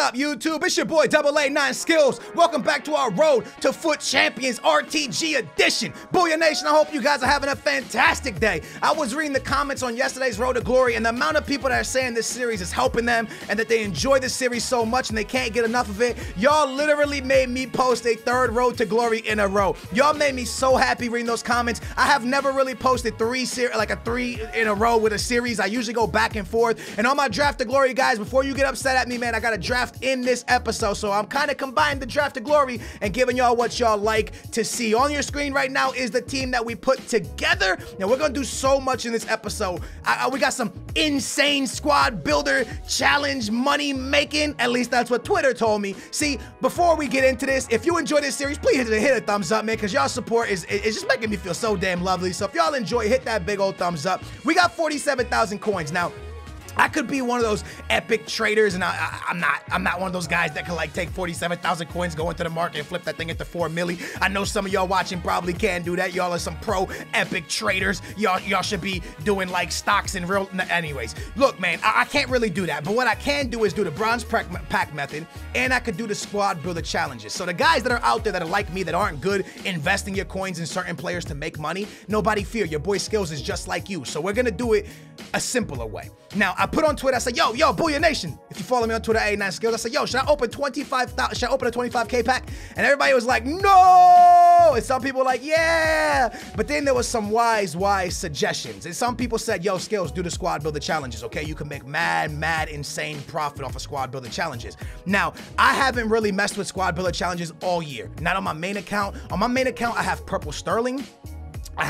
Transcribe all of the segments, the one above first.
up, YouTube? It's your boy, Double A9 Skills. Welcome back to our road to FUT Champions RTG edition. Booyah Nation, I hope you guys are having a fantastic day. I was reading the comments on yesterday's Road to Glory, and the amount of people that are saying this series is helping them and that they enjoy this series so much and they can't get enough of it. Y'all literally made me post a third Road to Glory in a row. Y'all made me so happy reading those comments. I have never really posted three in a row with a series. I usually go back and forth. And on my Draft to Glory, guys, before you get upset at me, man, I got a draft in this episode, so I'm kind of combining the Draft to Glory and giving y'all what y'all like to see. On your screen right now is the team that we put together. Now, we're going to do so much in this episode. We got some insane squad builder challenge money making. At least that's what Twitter told me. See, before we get into this, if you enjoy this series, please hit a thumbs up, man, because y'all support is just making me feel so damn lovely. So if y'all enjoy, hit that big old thumbs up. We got 47,000 coins. Now, I could be one of those epic traders, and I'm not one of those guys that can like take 47,000 coins, go into the market and flip that thing into 4 milli. I know some of y'all watching probably can do that. Y'all are some pro epic traders. Y'all should be doing like stocks and real. Anyways, look, man, I can't really do that. But what I can do is do the bronze pack method, and I could do the squad builder challenges. So the guys that are out there that are like me that aren't good investing your coins in certain players to make money, nobody fear. Your boy Skills is just like you. So we're gonna do it a simpler way. Now, I put on Twitter, I said, yo, Booyah Nation. If you follow me on Twitter, A9 Skills, I said, yo, should I open a 25K pack? And everybody was like, no! And some people were like, yeah! But then there was some wise suggestions. And some people said, yo, Skills, do the squad builder challenges, okay? You can make mad, insane profit off of squad builder challenges. Now, I haven't really messed with squad builder challenges all year. Not on my main account. On my main account, I have Purple Sterling. I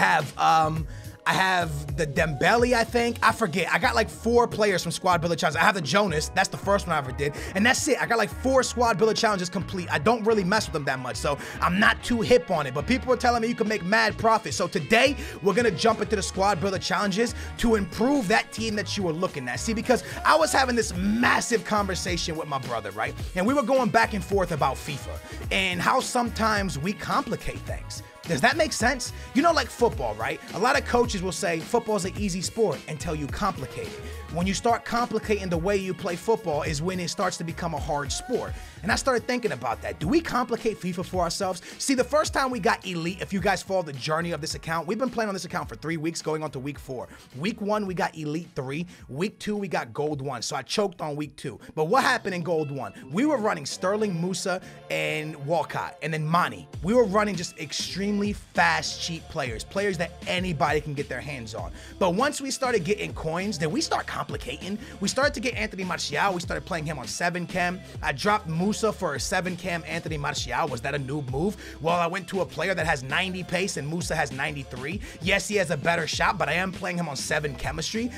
have the Dembele, I think. I forget. I got like 4 players from Squad Builder Challenges. I have the Jonas. That's the first one I ever did. And that's it. I got like 4 Squad Builder Challenges complete. I don't really mess with them that much, so I'm not too hip on it. But people are telling me you can make mad profit. So today, we're going to jump into the Squad Builder Challenges to improve that team that you were looking at. See, because I was having this massive conversation with my brother, right? And we were going back and forth about FIFA and how sometimes we complicate things. Does that make sense? You know, like football, right? A lot of coaches will say football's an easy sport until you complicate it. When you start complicating the way you play football is when it starts to become a hard sport. And I started thinking about that. Do we complicate FIFA for ourselves? See, the first time we got Elite, if you guys follow the journey of this account, we've been playing on this account for 3 weeks, going on to week 4. Week 1, we got Elite 3. Week 2, we got Gold 1. So I choked on week 2. But what happened in Gold 1? We were running Sterling, Musa, and Walcott, and then Mani. We were running just extremely fast, cheap players that anybody can get their hands on. But once we started getting coins, then we start complicating. We started to get Anthony Martial. We started playing him on 7 cam. I dropped Musa for a 7 cam Anthony Martial. Was that a noob move? Well, I went to a player that has 90 pace and Musa has 93. Yes, he has a better shot, but I am playing him on 7 chemistry.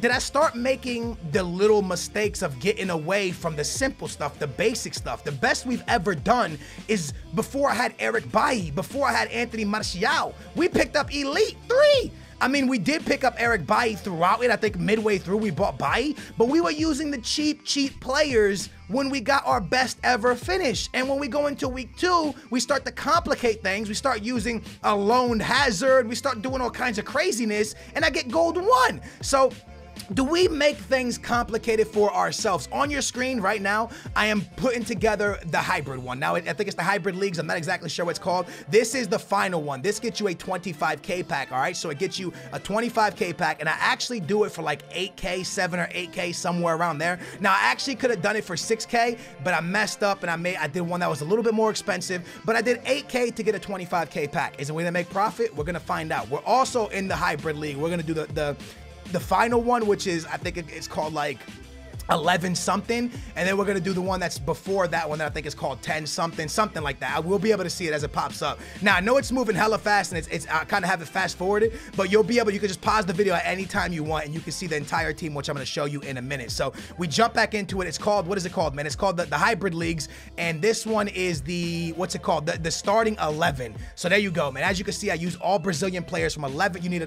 Did I start making the little mistakes of getting away from the simple stuff, the basic stuff? The best we've ever done is before I had Eric Bailly, before I had Anthony Martial. We picked up Elite 3. I mean, we did pick up Eric Bailly throughout it. I think midway through we bought Bailly, but we were using the cheap players when we got our best ever finish. And when we go into week 2, we start to complicate things. We start using a loaned Hazard. We start doing all kinds of craziness, and I get Gold 1. So do we make things complicated for ourselves? On your screen right now, I am putting together the hybrid one. Now, I think it's the hybrid leagues. I'm not exactly sure what it's called. This is the final one. This gets you a 25K pack, all right? So it gets you a 25K pack, and I actually do it for like 8K, 7 or 8K, somewhere around there. Now, I actually could have done it for 6K, but I messed up, and I did one that was a little bit more expensive, but I did 8K to get a 25K pack. Is it a way to make profit? We're going to find out. We're also in the hybrid league. We're going to do the final one, which is, I think it's called like 11 something, and then we're gonna do the one that's before that one that I think is called 10 something, something like that. I will be able to see it as it pops up. Now, I know it's moving hella fast, and I kind of have it fast forwarded, but you can just pause the video at any time you want, and you can see the entire team, which I'm gonna show you in a minute. So we jump back into it. It's called, what is it called, man? It's called the hybrid leagues, and this one is the, what's it called? The starting 11. So there you go, man. As you can see, I use all Brazilian players from 11. You need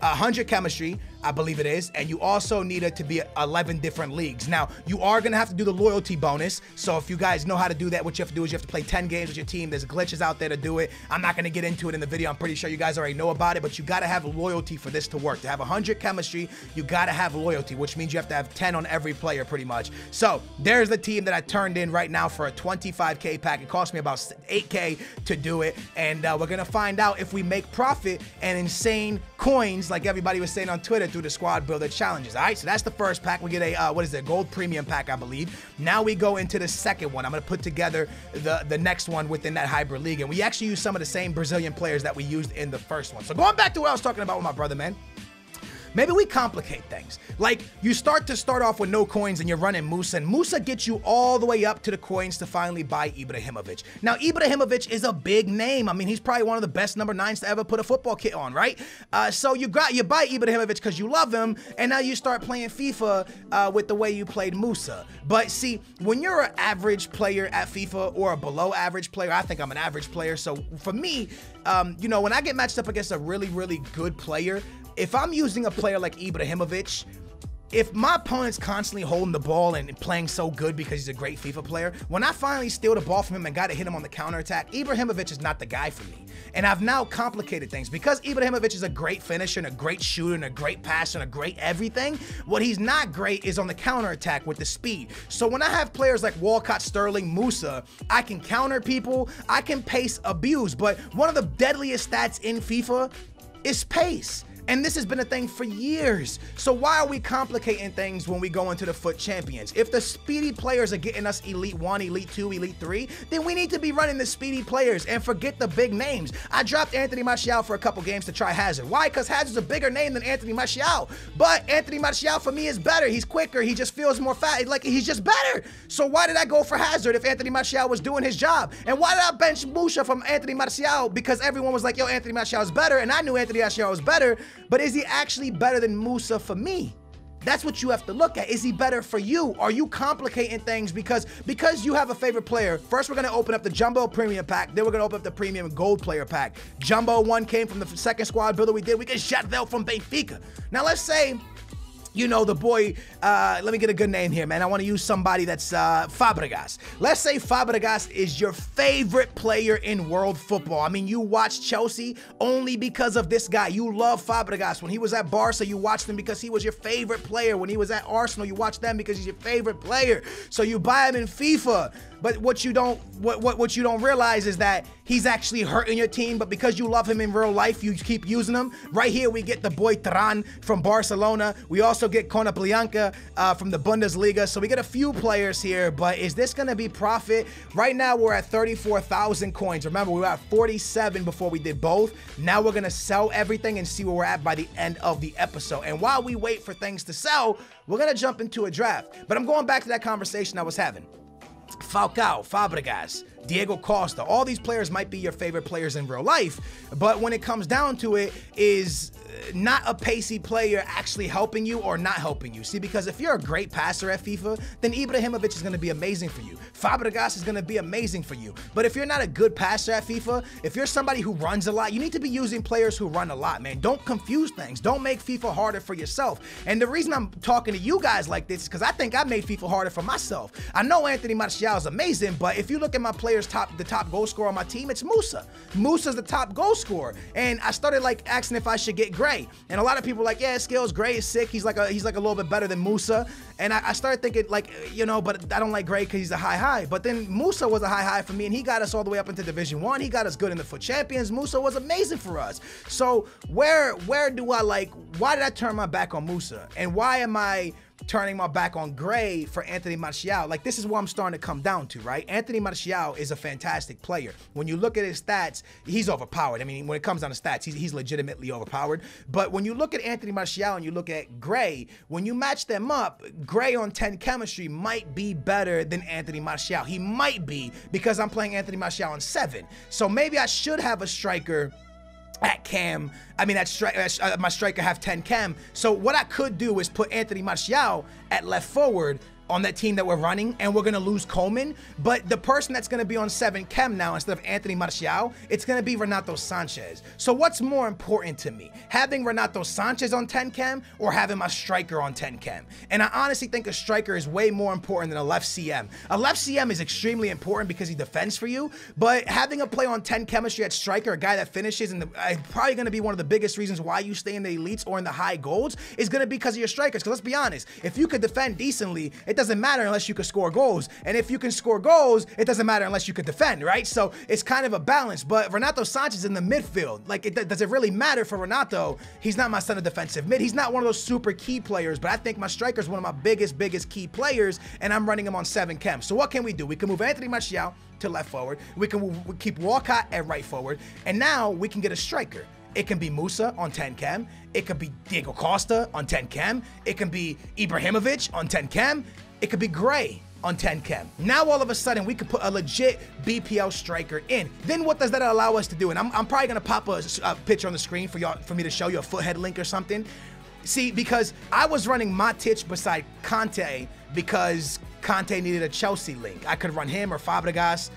100 chemistry, I believe it is, and you also need it to be 11 different leagues. Now, you are gonna have to do the loyalty bonus, so if you guys know how to do that, what you have to do is you have to play 10 games with your team. There's glitches out there to do it. I'm not gonna get into it in the video. I'm pretty sure you guys already know about it, but you gotta have loyalty for this to work. To have 100 chemistry, you gotta have loyalty, which means you have to have 10 on every player, pretty much. So, there's the team that I turned in right now for a 25K pack. It cost me about 8K to do it, and we're gonna find out if we make profit and insane coins, like everybody was saying on Twitter, through the squad builder challenges. All right, so that's the first pack. We get a what is it, gold premium pack, I believe. Now we go into the second one. I'm gonna put together the next one within that hybrid league, and we actually use some of the same Brazilian players that we used in the first one. So going back to what I was talking about with my brother, man, maybe we complicate things. Like, you start off with no coins and you're running Musa, and Musa gets you all the way up to the coins to finally buy Ibrahimovic. Now, Ibrahimovic is a big name. I mean, he's probably one of the best number 9s to ever put a football kit on, right? So you buy Ibrahimovic because you love him, and now you start playing FIFA with the way you played Musa. But see, when you're an average player at FIFA or a below average player, I think I'm an average player. So for me, you know, when I get matched up against a really, really good player, if I'm using a player like Ibrahimovic, if my opponent's constantly holding the ball and playing so good because he's a great FIFA player, when I finally steal the ball from him and got to hit him on the counterattack, Ibrahimovic is not the guy for me. And I've now complicated things. Because Ibrahimovic is a great finisher and a great shooter and a great passer and a great everything, what he's not great is on the counterattack with the speed. So when I have players like Walcott, Sterling, Musa, I can counter people, I can pace abuse. But one of the deadliest stats in FIFA is pace. And this has been a thing for years. So why are we complicating things when we go into the FUT Champions? If the speedy players are getting us Elite 1, Elite 2, Elite 3, then we need to be running the speedy players and forget the big names. I dropped Anthony Martial for a couple games to try Hazard. Why? Because Hazard's a bigger name than Anthony Martial. But Anthony Martial for me is better. He's quicker. He just feels more fat. Like, he's just better. So why did I go for Hazard if Anthony Martial was doing his job? And why did I bench Musa from Anthony Martial? Because everyone was like, yo, Anthony Martial is better. And I knew Anthony Martial was better. But is he actually better than Musa for me? That's what you have to look at. Is he better for you? Are you complicating things because you have a favorite player? First, we're going to open up the Jumbo Premium Pack. Then we're going to open up the Premium Gold Player Pack. Jumbo 1 came from the second squad builder we did. We get Jadvel from Benfica. Now, let's say, you know, the boy, let me get a good name here, man. I want to use somebody that's Fabregas. Let's say Fabregas is your favorite player in world football. I mean, you watch Chelsea only because of this guy. You love Fabregas. When he was at Barca, you watched him because he was your favorite player. When he was at Arsenal, you watched them because he's your favorite player. So you buy him in FIFA. But what you don't realize is that he's actually hurting your team, but because you love him in real life, you keep using him. Right here, we get the boy Taran from Barcelona. We also get Konoplyanka from the Bundesliga. So we get a few players here, but is this gonna be profit? Right now, we're at 34,000 coins. Remember, we were at 47 before we did both. Now we're gonna sell everything and see where we're at by the end of the episode. And while we wait for things to sell, we're gonna jump into a draft. But I'm going back to that conversation I was having. Falcao, Fabregas, Diego Costa, all these players might be your favorite players in real life, but when it comes down to it, is not a pacey player actually helping you or not helping you? See, because if you're a great passer at FIFA, then Ibrahimovic is going to be amazing for you. Fabregas is going to be amazing for you. But if you're not a good passer at FIFA, if you're somebody who runs a lot, you need to be using players who run a lot, man. Don't confuse things. Don't make FIFA harder for yourself. And the reason I'm talking to you guys like this is because I think I made FIFA harder for myself. I know Anthony Martial is amazing, but if you look at my players, the top goal scorer on my team, it's Musa. Musa's the top goal scorer. And I started like asking if I should get Gray, and a lot of people like, yeah, Skills, Gray is sick, he's like a little bit better than Musa. And I started thinking, like, you know, but I don't like Gray because he's a high, but then Musa was a high for me, and he got us all the way up into Division 1. He got us good in the FUT Champions. Musa was amazing for us. So where do I, like, why did I turn my back on Musa, and why am I turning my back on Gray for Anthony Martial? Like, this is what I'm starting to come down to, right? Anthony Martial is a fantastic player. When you look at his stats, he's overpowered. I mean, when it comes down to stats, he's legitimately overpowered. But when you look at Anthony Martial and you look at Gray, when you match them up, Gray on 10 chemistry might be better than Anthony Martial. He might be, because I'm playing Anthony Martial on 7. So maybe I should have a striker at cam. I mean, my striker have 10 cam. So what I could do is put Anthony Martial at left forward on that team that we're running, and we're going to lose Coleman. But the person that's going to be on 7 chem now instead of Anthony Martial, it's going to be Renato Sanchez. So what's more important to me, having Renato Sanchez on 10 chem or having my striker on 10 chem? And I honestly think a striker is way more important than a left CM. A left CM is extremely important because he defends for you, but having a play on 10 chemistry at striker, a guy that finishes, and probably going to be one of the biggest reasons why you stay in the elites or in the high golds is going to be because of your strikers. Because let's be honest, if you could defend decently, it doesn't matter unless you could score goals. And if you can score goals, it doesn't matter unless you could defend, right? So it's kind of a balance. But Renato Sanchez in the midfield, like, does it really matter for Renato? He's not my center defensive mid. He's not one of those super key players, but I think my striker is one of my biggest key players, and I'm running him on 7 chem. So what can we do? We can move Anthony Martial to left forward. We can keep Walcott at right forward. And now we can get a striker. It can be Musa on 10 chem. It could be Diego Costa on 10 chem. It can be Ibrahimovic on 10 chem. It could be Gray on 10 chem. Now all of a sudden we could put a legit BPL striker in. Then what does that allow us to do? And I'm probably gonna pop a picture on the screen for y'all, for me to show you a foothead link or something. See, because I was running Matic beside Conte because Conte needed a Chelsea link. I could run him or Fabregas.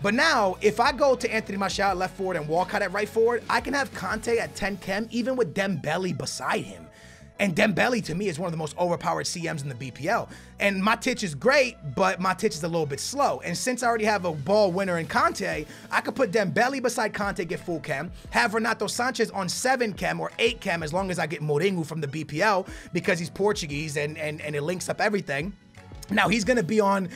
But now, if I go to Anthony Martial left forward and Walcott at right forward, I can have Conte at 10 chem, even with Dembele beside him. And Dembele, to me, is one of the most overpowered CMs in the BPL. And Matic is great, but Matic is a little bit slow. And since I already have a ball winner in Conte, I could put Dembele beside Conte, get full chem, have Renato Sanchez on 7 chem or 8 chem, as long as I get Mourinho from the BPL, because he's Portuguese and it links up everything. Now, he's going to be on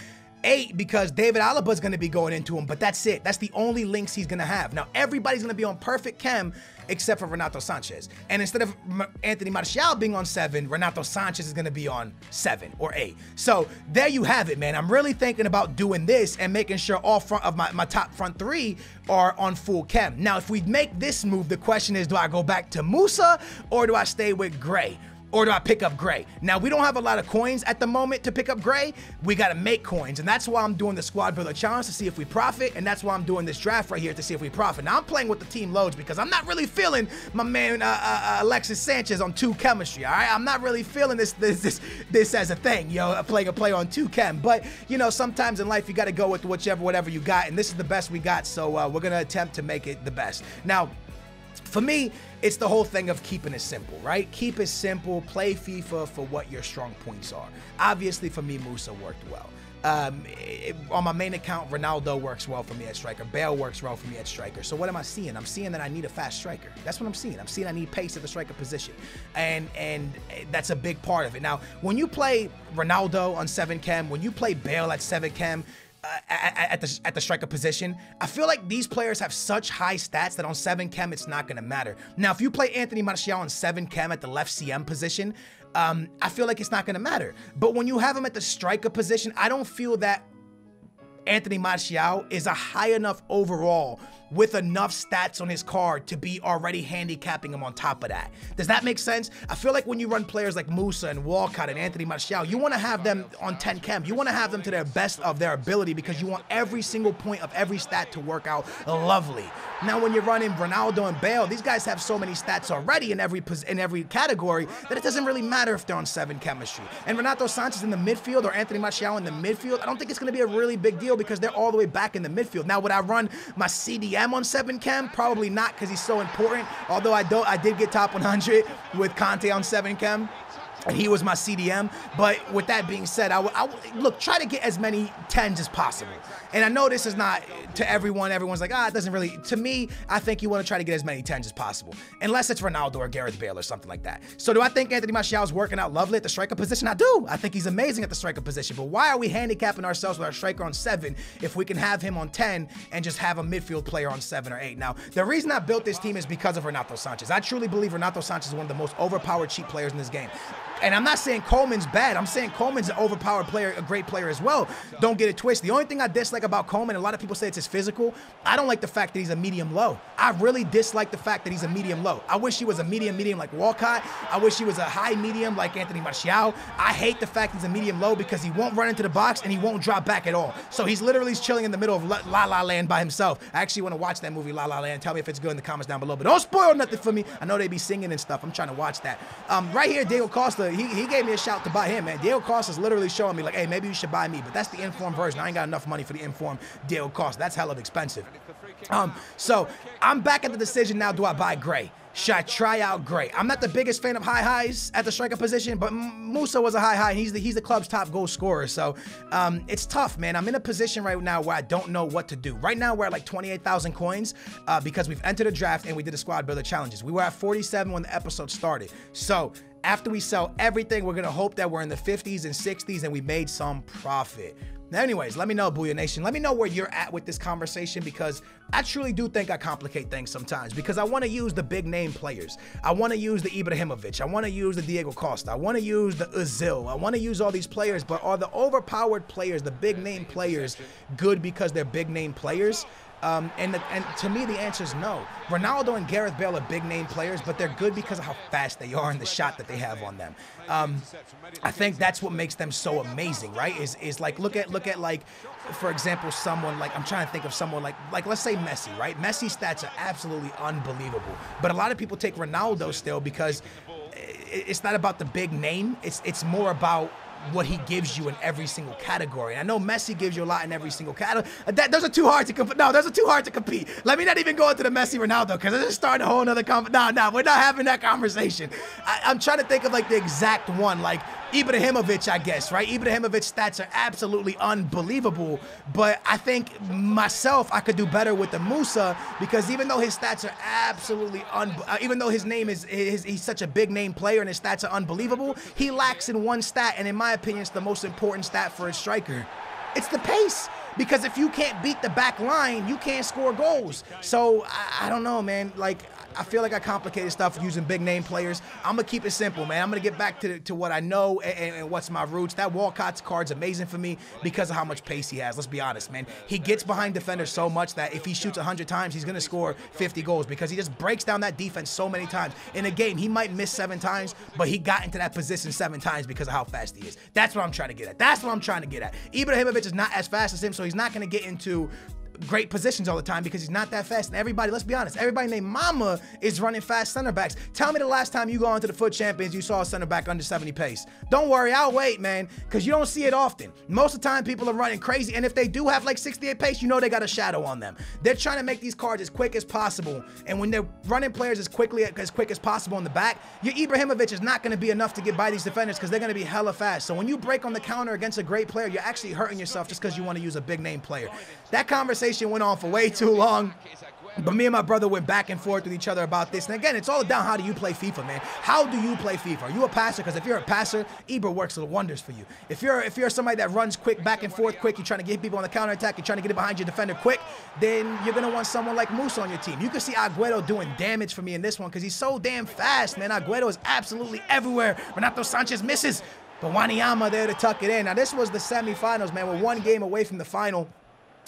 8 because David Alaba's going to be going into him, but that's it. That's the only links he's going to have. Now, everybody's going to be on perfect chem except for Renato Sanchez. And instead of Anthony Martial being on 7, Renato Sanchez is going to be on 7 or 8. So there you have it, man. I'm really thinking about doing this and making sure all front of my top front 3 are on full chem. Now, if we make this move, the question is, do I go back to Musa or do I stay with Gray? Or do I pick up Gray? Now, we don't have a lot of coins at the moment to pick up Gray. We gotta make coins, and that's why I'm doing the Squad Builder Challenge to see if we profit, and that's why I'm doing this draft right here to see if we profit. Now, I'm playing with the team loads because I'm not really feeling my man Alexis Sanchez on 2 chemistry, all right? I'm not really feeling this as a thing, yo, playing a play on 2 chem, but, you know, sometimes in life, you gotta go with whatever you got, and this is the best we got, so we're gonna attempt to make it the best. Now, for me, it's the whole thing of keeping it simple, right? Keep it simple, play FIFA for what your strong points are. Obviously, for me, Musa worked well. On my main account, Ronaldo works well for me at striker. Bale works well for me at striker. So what am I seeing? I'm seeing that I need a fast striker. That's what I'm seeing. I'm seeing I need pace at the striker position. And that's a big part of it. Now, when you play Ronaldo on 7 chem, when you play Bale at 7 chem, at the striker position, I feel like these players have such high stats that on 7 chem, it's not going to matter. Now, if you play Anthony Martial on 7 chem at the left CM position, I feel like it's not going to matter. But when you have him at the striker position, I don't feel that Anthony Martial is a high enough overall with enough stats on his card to be already handicapping him on top of that. Does that make sense? I feel like when you run players like Musa and Walcott and Anthony Martial, you want to have them on 10 chem. You want to have them to their best of their ability because you want every single point of every stat to work out lovely. Now, when you're running Ronaldo and Bale, these guys have so many stats already in every category that it doesn't really matter if they're on 7 chemistry. And Renato Sanchez in the midfield or Anthony Martial in the midfield, I don't think it's going to be a really big deal because they're all the way back in the midfield. Now, would I run my CDM on 7 chem? Probably not, because he's so important. Although I did get top 100 with Conte on 7 chem. And he was my CDM. But with that being said, I would try to get as many 10s as possible. And I know this is not to everyone. Everyone's like, it doesn't really. To me, I think you want to try to get as many 10s as possible, unless it's Ronaldo or Gareth Bale or something like that. So do I think Anthony Martial is working out lovely at the striker position? I do. I think he's amazing at the striker position. But why are we handicapping ourselves with our striker on 7 if we can have him on 10 and just have a midfield player on 7 or 8? Now, the reason I built this team is because of Renato Sanchez. I truly believe Renato Sanchez is one of the most overpowered cheap players in this game. And I'm not saying Coleman's bad. I'm saying Coleman's an overpowered player, a great player as well. Don't get it twisted. The only thing I dislike about Coleman, a lot of people say it's his physical. I don't like the fact that he's a medium low. I really dislike the fact that he's a medium low. I wish he was a medium like Walcott. I wish he was a high medium like Anthony Martial. I hate the fact he's a medium low because he won't run into the box and he won't drop back at all. So he's literally chilling in the middle of La La Land by himself. I actually want to watch that movie La La Land. Tell me if it's good in the comments down below, but don't spoil nothing for me. I know they be singing and stuff. I'm trying to watch that. Right here, Diego Costa, he gave me a shout to buy him, man. Diego Costa's literally showing me like, hey, maybe you should buy me, but that's the informed version. I ain't got enough money for the informed Diego Costa. That's hella expensive. So I'm back at the decision now. Do I buy Gray? Should I try out Gray? I'm not the biggest fan of high highs at the striker position, but Musa was a high high, and he's the club's top goal scorer. So it's tough, man. I'm in a position right now where I don't know what to do. Right now, we're at like 28,000 coins because we've entered a draft and we did a squad builder challenges. We were at 47 when the episode started. So after we sell everything, we're gonna hope that we're in the 50s and 60s and we made some profit. Now, anyways, let me know, Booyah Nation. Let me know where you're at with this conversation, because I truly do think I complicate things sometimes, because I want to use the big name players. I want to use the Ibrahimovic. I want to use the Diego Costa. I want to use the Ozil. I want to use all these players, but are the overpowered players, the big name players, good because they're big name players? And to me, the answer is no. Ronaldo and Gareth Bale are big name players, but they're good because of how fast they are and the shot that they have on them. I think that's what makes them so amazing, right? Is like, look at like, for example, someone like, I'm trying to think of someone like let's say Messi, right? Messi's stats are absolutely unbelievable, but a lot of people take Ronaldo still because it's not about the big name. It's more about what he gives you in every single category. And I know Messi gives you a lot in every single category. Those are too hard to compete. No, those are too hard to compete. Let me not even go into the Messi Ronaldo, because this is starting a whole nother no, we're not having that conversation. I'm trying to think of like the exact one, like Ibrahimovic, I guess, right? Ibrahimovic's stats are absolutely unbelievable, but I think myself, I could do better with the Musa, because even though his stats are absolutely even though his name is, he's such a big name player and his stats are unbelievable, he lacks in one stat, and in my opinion, it's the most important stat for a striker. It's the pace. Because if you can't beat the back line, you can't score goals. So I don't know, man. Like, I feel like I complicated stuff using big name players. I'm gonna keep it simple, man. I'm gonna get back to what I know and what's my roots. That Walcott's card's amazing for me because of how much pace he has. Let's be honest, man. He gets behind defenders so much that if he shoots 100 times, he's gonna score 50 goals, because he just breaks down that defense so many times. In a game, he might miss 7 times, but he got into that position 7 times because of how fast he is. That's what I'm trying to get at. That's what I'm trying to get at. Ibrahimovic is not as fast as him, so he's not gonna get into great positions all the time because he's not that fast. And everybody, let's be honest, everybody named Mama is running fast center backs. Tell me the last time you go into the FUT Champions, you saw a center back under 70 pace. Don't worry, I'll wait, man, because you don't see it often. Most of the time, people are running crazy, and if they do have like 68 pace, you know they got a shadow on them. They're trying to make these cards as quick as possible, and when they're running players as quick as possible in the back, your Ibrahimovic is not going to be enough to get by these defenders because they're going to be hella fast. So when you break on the counter against a great player, you're actually hurting yourself just because you want to use a big name player. That conversation went on for way too long, but me and my brother went back and forth with each other about this. And again, it's all down, how do you play FIFA, man? How do you play FIFA? Are you a passer? Because if you're a passer, Ibra works wonders for you. If you're somebody that runs quick, back and forth quick, you're trying to get people on the counter attack, you're trying to get it behind your defender quick, then you're gonna want someone like Musa on your team. You can see Agüero doing damage for me in this one because he's so damn fast, man. Agüero is absolutely everywhere. Renato Sanchez misses, but Wanyama there to tuck it in. Now this was the semifinals, man. We're one game away from the final.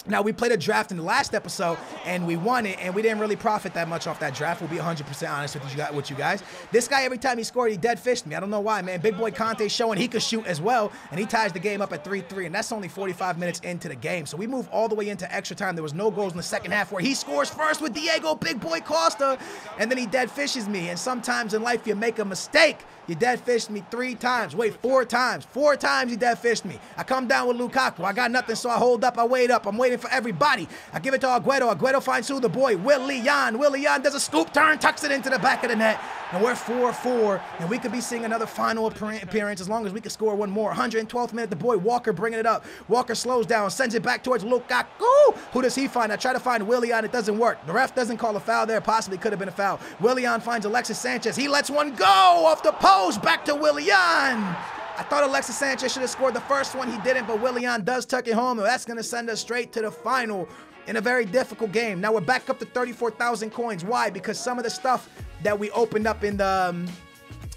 Now, we played a draft in the last episode, and we won it, and we didn't really profit that much off that draft. We'll be 100% honest with you guys. This guy, every time he scored, he dead fished me. I don't know why, man. Big boy Conte showing he could shoot as well, and he ties the game up at 3-3, and that's only 45 minutes into the game. So we move all the way into extra time. There was no goals in the second half, where he scores first with Diego Big Boy Costa, and then he dead fishes me. And sometimes in life, you make a mistake. You dead fished me 3 times. Wait, 4 times. 4 times he dead fished me. I come down with Lukaku. I got nothing, so I hold up. I wait up. I'm waiting for everybody. I give it to Agüero. Agüero finds who? The boy, Willian. Willian does a scoop turn, tucks it into the back of the net. And we're 4-4, and we could be seeing another final appearance as long as we could score one more. 112th minute, the boy Walker bringing it up. Walker slows down, sends it back towards Lukaku. Who does he find? I try to find Willian. It doesn't work. The ref doesn't call a foul there. Possibly could have been a foul. Willian finds Alexis Sanchez. He lets one go off the post. Back to Willian. I thought Alexis Sanchez should have scored the first one. He didn't, but Willian does tuck it home, and that's going to send us straight to the final in a very difficult game. Now we're back up to 34,000 coins. Why? Because some of the stuff that we opened up in the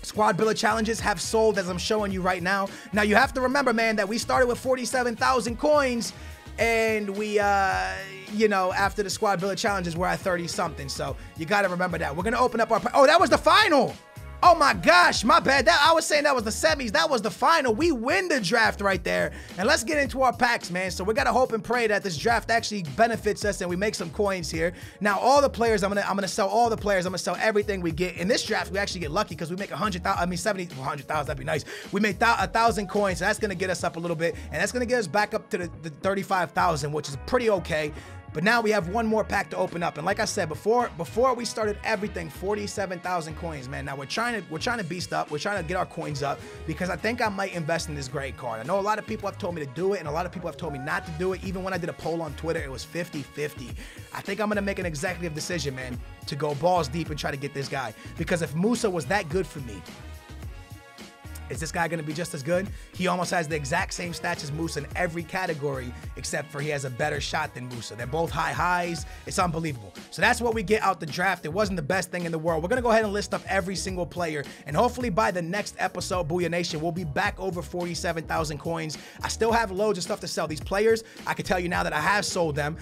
squad builder challenges have sold, as I'm showing you right now. Now you have to remember, man, that we started with 47,000 coins. and we, you know, after the squad builder challenges, we're at 30-something. So you got to remember that. We're going to open up our... Oh, that was the final. Oh, my gosh. My bad. That, I was saying that was the semis. That was the final. We win the draft right there. And let's get into our packs, man. So we got to hope and pray that this draft actually benefits us and we make some coins here. Now, all the players, I'm going to sell all the players. I'm going to sell everything we get. In this draft, we actually get lucky because we make 100,000. I mean, 100,000. That'd be nice. We made 1,000 coins. So that's going to get us up a little bit. And that's going to get us back up to the 35,000, which is pretty okay. But now we have one more pack to open up. And like I said, before we started everything, 47,000 coins, man. Now we're trying to beast up. We're trying to get our coins up because I think I might invest in this Gray card. I know a lot of people have told me to do it and a lot of people have told me not to do it. Even when I did a poll on Twitter, it was 50-50. I think I'm going to make an executive decision, man, to go balls deep and try to get this guy. Because if Musa was that good for me, is this guy going to be just as good? He almost has the exact same stats as Musa in every category, except for he has a better shot than Musa. They're both high highs. It's unbelievable. So that's what we get out the draft. It wasn't the best thing in the world. We're going to go ahead and list up every single player. And hopefully by the next episode, Booyah Nation, we'll be back over 47,000 coins. I still have loads of stuff to sell these players. I can tell you now that I have sold them.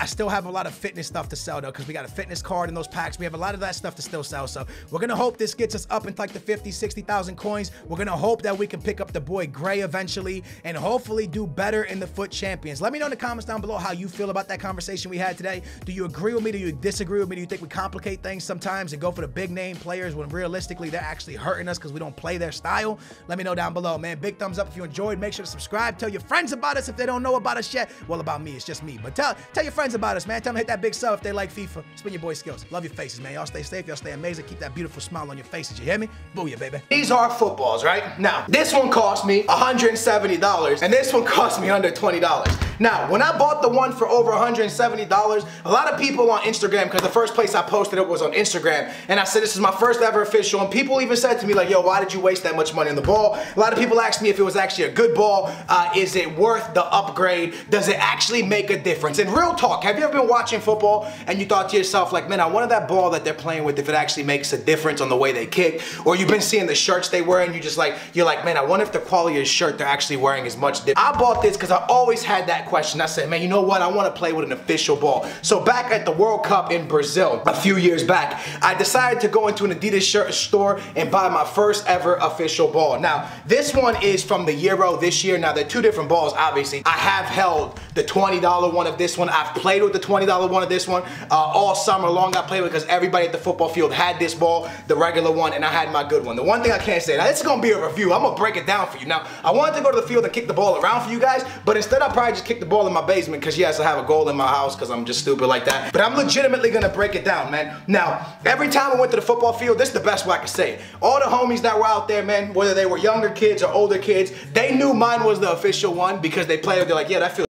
I still have a lot of fitness stuff to sell, though, because we got a fitness card in those packs. We have a lot of that stuff to still sell. So we're going to hope this gets us up into like the 50,000, 60,000 coins. We're going to hope that we can pick up the boy Gray eventually and hopefully do better in the FUT Champions. Let me know in the comments down below how you feel about that conversation we had today. Do you agree with me? Do you disagree with me? Do you think we complicate things sometimes and go for the big name players when realistically they're actually hurting us because we don't play their style? Let me know down below, man. Big thumbs up if you enjoyed. Make sure to subscribe. Tell your friends about us if they don't know about us yet. Well, about me. It's just me. But tell your friends about us, man. Tell them to hit that big sub if they like FIFA. Spin your boy skills. Love your faces, man. Y'all stay safe. Y'all stay amazing. Keep that beautiful smile on your faces. You hear me? Booyah, baby. These are footballs, right? Now, this one cost me $170 and this one cost me under $20. Now, when I bought the one for over $170, a lot of people on Instagram, because the first place I posted it was on Instagram, and I said, this is my first ever official, and people even said to me, like, yo, why did you waste that much money on the ball? A lot of people asked me if it was actually a good ball. Is it worth the upgrade? Does it actually make a difference? And real talk, have you ever been watching football and you thought to yourself, like, man, I wanted that ball that they're playing with if it actually makes a difference on the way they kick? Or you've been seeing the shirts they wear and you're like, man, I wonder if the quality of the shirt they're actually wearing is much different. I bought this because I always had that question. I said, man, you know what? I want to play with an official ball. So back at the World Cup in Brazil a few years back, I decided to go into an Adidas shirt store and buy my first ever official ball. Now, this one is from the Euro this year. Now, they're two different balls, obviously. I have held the $20 one of this one. I've played with the $20 one of this one all summer long. I played with it because everybody at the football field had this ball, the regular one, and I had my good one. The one thing I can't say. Now, this is going to be a review. I'm going to break it down for you. Now, I wanted to go to the field and kick the ball around for you guys, but instead I probably just kicked the ball in my basement because, yes, I have a goal in my house because I'm just stupid like that. But I'm legitimately going to break it down, man. Now, every time I went to the football field, this is the best way I can say it. All the homies that were out there, man, whether they were younger kids or older kids, they knew mine was the official one because they played. They're like, yeah, that feels